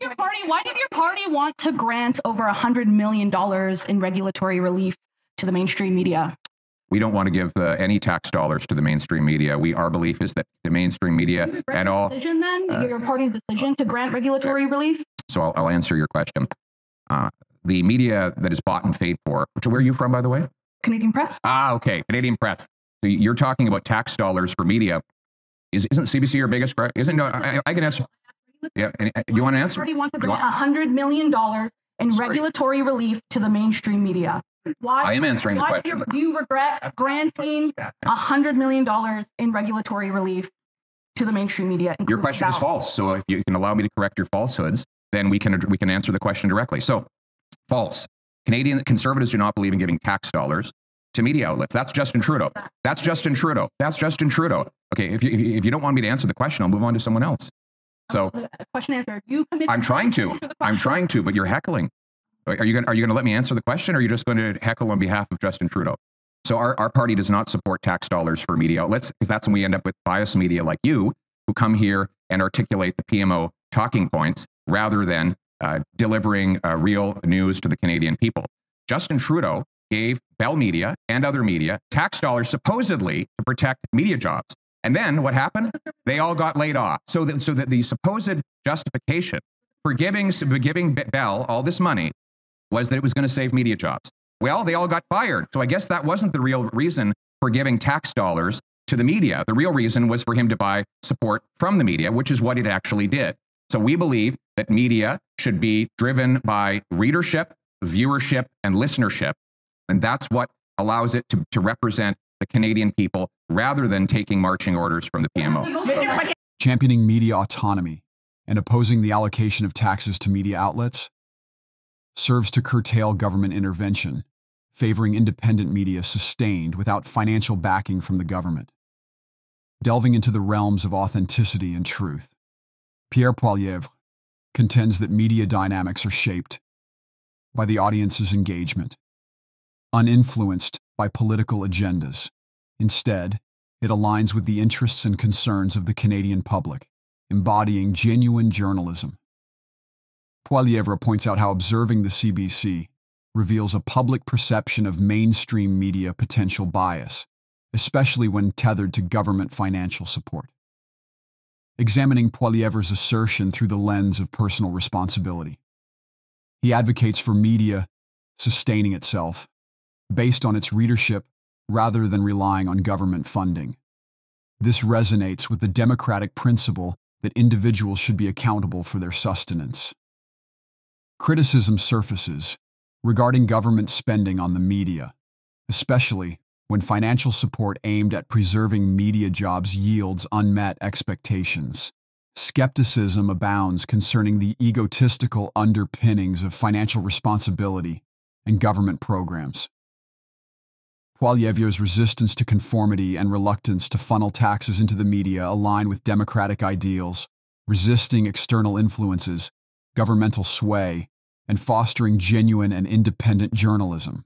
your party, why did your party want to grant over $100 million in regulatory relief to the mainstream media? We don't want to give any tax dollars to the mainstream media. Our belief is that the mainstream media and all... Decision then? Your party's decision to grant regulatory relief? So I'll answer your question. The media that is bought and paid for... Where are you from, by the way? Canadian Press. Ah, okay. Canadian Press. So you're talking about tax dollars for media. Isn't CBC your biggest... I can answer... Yeah, and, you want to answer? Party wants to bring $100 million in regulatory relief to the mainstream media. Why? I am answering the question. Do you regret granting $100 million in regulatory relief to the mainstream media? Your question is false. So if you can allow me to correct your falsehoods, then we can answer the question directly. So false. Canadian conservatives do not believe in giving tax dollars to media outlets. That's Justin Trudeau. That's Justin Trudeau. That's Justin Trudeau. Okay, if you don't want me to answer the question, I'll move on to someone else. So question answered. You committed. I'm trying to, but you're heckling. Are you going to let me answer the question, or are you just going to heckle on behalf of Justin Trudeau? So our party does not support tax dollars for media outlets, because that's when we end up with biased media like you, who come here and articulate the PMO talking points rather than delivering real news to the Canadian people. Justin Trudeau gave Bell Media and other media tax dollars supposedly to protect media jobs. And then what happened? They all got laid off. So that the supposed justification for giving Bell all this money was that it was going to save media jobs. Well, they all got fired. So I guess that wasn't the real reason for giving tax dollars to the media. The real reason was for him to buy support from the media, which is what it actually did. So we believe that media should be driven by readership, viewership, and listenership. And that's what allows it to represent the Canadian people rather than taking marching orders from the PMO. Championing media autonomy and opposing the allocation of taxes to media outlets serves to curtail government intervention, favoring independent media sustained without financial backing from the government. Delving into the realms of authenticity and truth, Pierre Poilievre contends that media dynamics are shaped by the audience's engagement, uninfluenced by political agendas. Instead, it aligns with the interests and concerns of the Canadian public, embodying genuine journalism. Poilievre points out how observing the CBC reveals a public perception of mainstream media potential bias, especially when tethered to government financial support. Examining Poilievre's assertion through the lens of personal responsibility, he advocates for media sustaining itself based on its readership rather than relying on government funding. This resonates with the democratic principle that individuals should be accountable for their sustenance. Criticism surfaces regarding government spending on the media, especially when financial support aimed at preserving media jobs yields unmet expectations. Skepticism abounds concerning the egotistical underpinnings of financial responsibility and government programs. Poilievre's resistance to conformity and reluctance to funnel taxes into the media align with democratic ideals, resisting external influences, governmental sway, and fostering genuine and independent journalism.